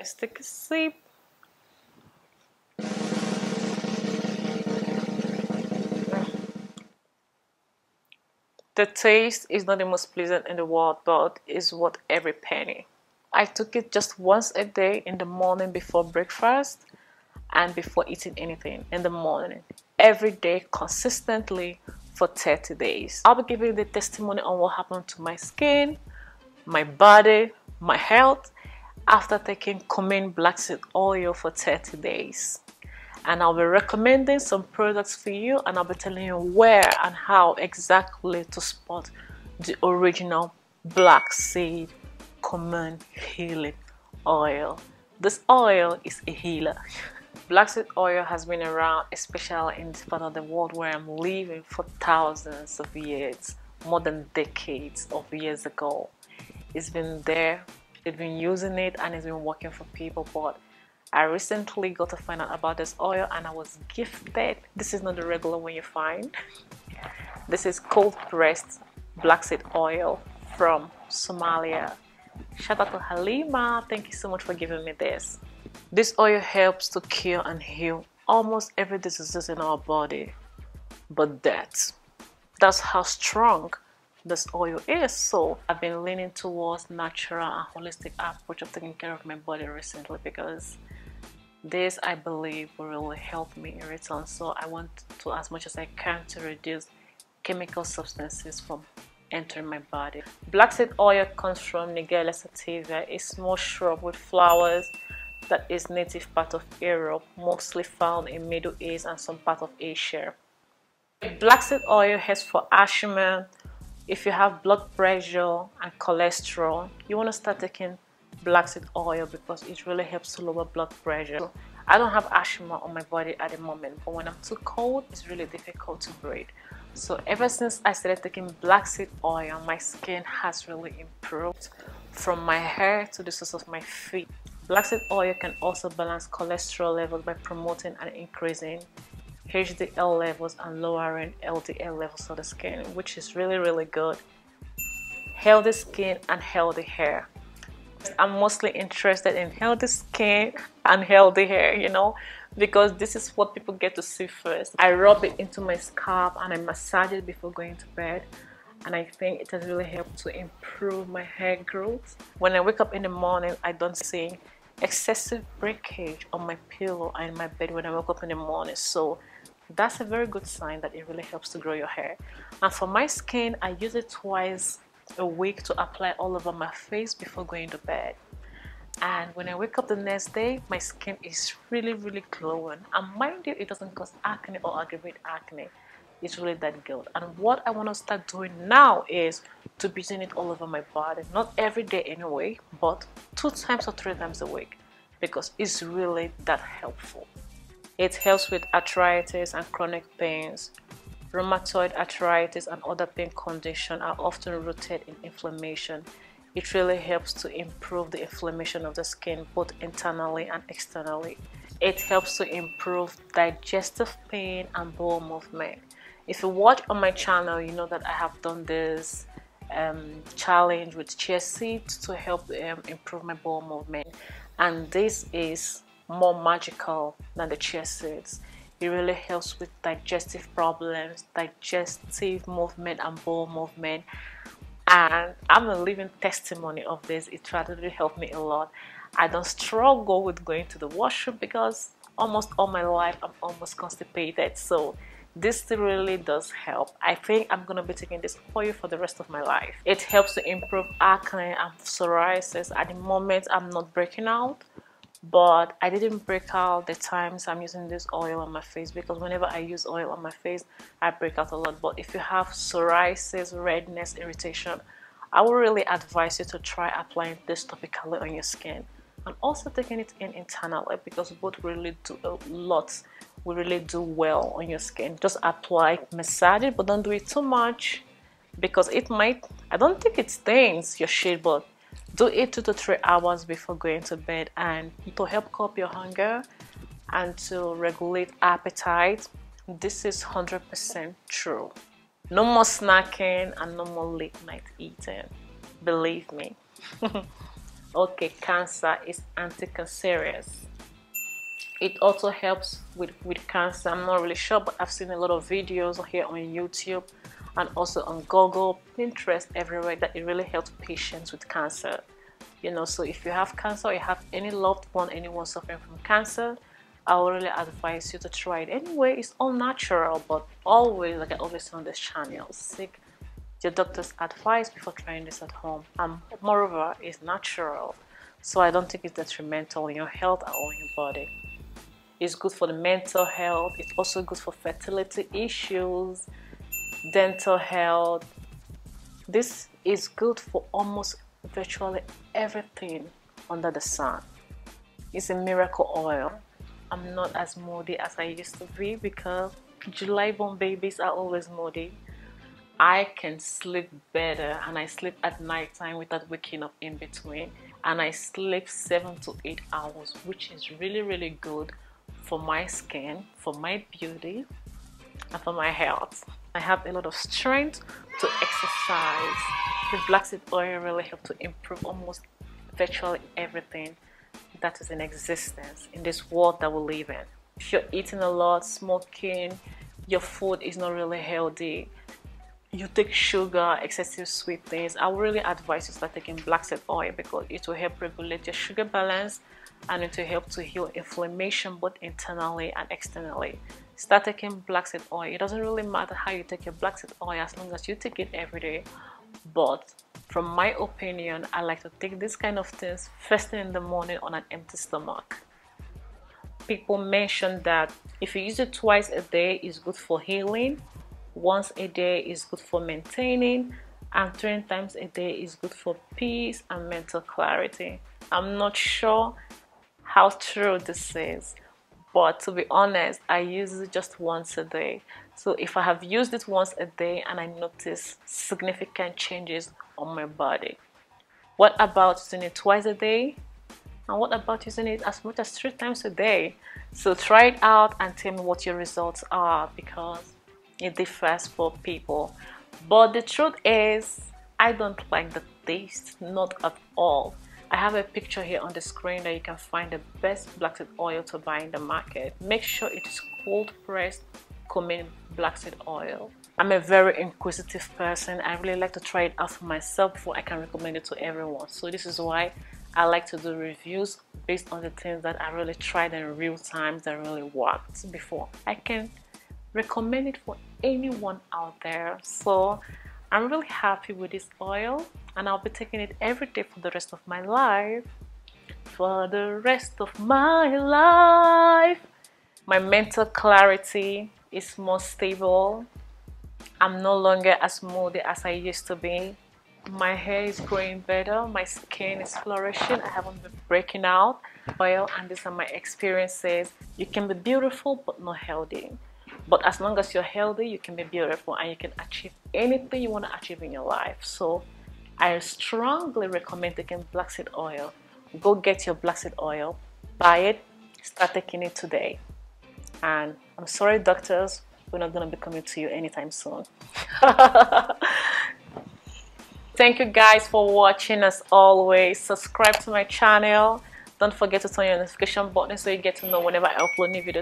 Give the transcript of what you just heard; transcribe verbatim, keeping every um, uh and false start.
as thick as sleep. The taste is not the most pleasant in the world, but it's worth every penny. I took it just once a day in the morning before breakfast and before eating anything in the morning, every day consistently for thirty days. I'll be giving the testimony on what happened to my skin, my body, my health after taking cumin black seed oil for thirty days. And I'll be recommending some products for you, and I'll be telling you where and how exactly to spot the original black seed cumin healing oil. This oil is a healer. Black seed oil has been around, especially in this part of the world where I'm living, for thousands of years, more than decades of years ago. It's been there, it's been using it, and it's been working for people, but I recently got to find out about this oil and I was gifted. This is not the regular one you find. This is cold pressed black seed oil from Somalia. Shout out to Halima. Thank you so much for giving me this. This oil helps to cure and heal almost every disease in our body, but death. That's how strong this oil is. So I've been leaning towards natural and holistic approach of taking care of my body recently, because this, I believe, will really help me in return. So I want to, as much as I can, to reduce chemical substances from entering my body. Black seed oil comes from Nigella sativa, a small shrub with flowers that is native part of Europe, mostly found in Middle East and some part of Asia. Black seed oil has for asthma. If you have blood pressure and cholesterol, you want to start taking black seed oil because it really helps to lower blood pressure. I don't have asthma on my body at the moment, but when I'm too cold, it's really difficult to breathe. So ever since I started taking black seed oil, my skin has really improved, from my hair to the soles of my feet. Black seed oil can also balance cholesterol levels by promoting and increasing H D L levels and lowering L D L levels of the skin, which is really, really good. Healthy skin and healthy hair. I'm mostly interested in healthy skin and healthy hair, you know, because this is what people get to see first. I rub it into my scalp and I massage it before going to bed, and I think it has really helped to improve my hair growth. When I wake up in the morning, I don't see excessive breakage on my pillow and in my bed when I wake up in the morning. So that's a very good sign that it really helps to grow your hair. And for my skin, I use it twice a week to apply all over my face before going to bed. And when I wake up the next day, my skin is really, really glowing. And mind you, it doesn't cause acne or aggravate acne. It's really that good. And what I want to start doing now is to be doing it all over my body. Not every day anyway, but two times or three times a week, because it's really that helpful. It helps with arthritis and chronic pains. Rheumatoid arthritis and other pain conditions are often rooted in inflammation. It really helps to improve the inflammation of the skin, both internally and externally. It helps to improve digestive pain and bowel movement. If you watch on my channel, you know that I have done this um, challenge with chia seeds to help um, improve my bowel movement. And this is more magical than the chia seeds. It really helps with digestive problems, digestive movement and bowel movement. And I'm a living testimony of this. It really helped me a lot. I don't struggle with going to the washroom because almost all my life I'm almost constipated. So this really does help. I think I'm gonna be taking this oil for the rest of my life. It helps to improve acne and psoriasis. At the moment, I'm not breaking out, but I didn't break out the times I'm using this oil on my face, because whenever I use oil on my face, I break out a lot. But if you have psoriasis, redness, irritation, I would really advise you to try applying this topically on your skin, and also taking it in internally, because both really do a lot. We really do well on your skin. Just apply, massage it, but don't do it too much, because it might, I don't think it stains your shade, but do it two to three hours before going to bed, and to help curb your hunger and to regulate appetite. This is one hundred percent true. No more snacking and no more late night eating, believe me. Okay, cancer is anti-cancerous. It also helps with, with cancer. I'm not really sure, but I've seen a lot of videos here on YouTube and also on Google, Pinterest, everywhere, that it really helps patients with cancer. You know, so if you have cancer or you have any loved one, anyone suffering from cancer, I would really advise you to try it. Anyway, it's all natural, but always, like I always say on this channel, seek your doctor's advice before trying this at home. And moreover, it's natural, so I don't think it's detrimental in your health or in your body. It's good for the mental health. It's also good for fertility issues, dental health. This is good for almost virtually everything under the sun. It's a miracle oil. I'm not as moody as I used to be because July born babies are always moody. I can sleep better, and I sleep at night time without waking up in between, and I sleep seven to eight hours, which is really really good for my skin, for my beauty, and for my health. I have a lot of strength to exercise. The black seed oil really helps to improve almost virtually everything that is in existence in this world that we live in. If you're eating a lot, smoking, your food is not really healthy, you take sugar, excessive sweet things, I would really advise you start taking black seed oil because it will help regulate your sugar balance and it will help to heal inflammation both internally and externally. Start taking black seed oil. It doesn't really matter how you take your black seed oil as long as you take it every day. But from my opinion, I like to take this kind of things first thing in the morning on an empty stomach. People mention that if you use it twice a day, it's good for healing, once a day is good for maintaining, and three times a day is good for peace and mental clarity. I'm not sure how true this is, but to be honest, I use it just once a day. So if I have used it once a day and I notice significant changes on my body. What about using it twice a day? And what about using it as much as three times a day? So try it out and tell me what your results are, because it differs for people. But the truth is, I don't like the taste, not at all. I have a picture here on the screen that you can find the best black seed oil to buy in the market. Make sure it is cold pressed cumin black seed oil. I'm a very inquisitive person. I really like to try it out for myself before I can recommend it to everyone. So this is why I like to do reviews based on the things that I really tried in real time that really worked before I can recommend it for anyone out there. So I'm really happy with this oil, and I'll be taking it every day for the rest of my life. For the rest of my life. My mental clarity is more stable. I'm no longer as moody as I used to be. My hair is growing better. My skin is flourishing. I haven't been breaking out. Oil, and these are my experiences. You can be beautiful but not healthy. But as long as you're healthy, you can be beautiful and you can achieve anything you want to achieve in your life. So I strongly recommend taking black seed oil. Go get your black seed oil, buy it, start taking it today. And I'm sorry, doctors, we're not going to be coming to you anytime soon. Thank you guys for watching. As always, subscribe to my channel. Don't forget to turn your notification button so you get to know whenever I upload new videos.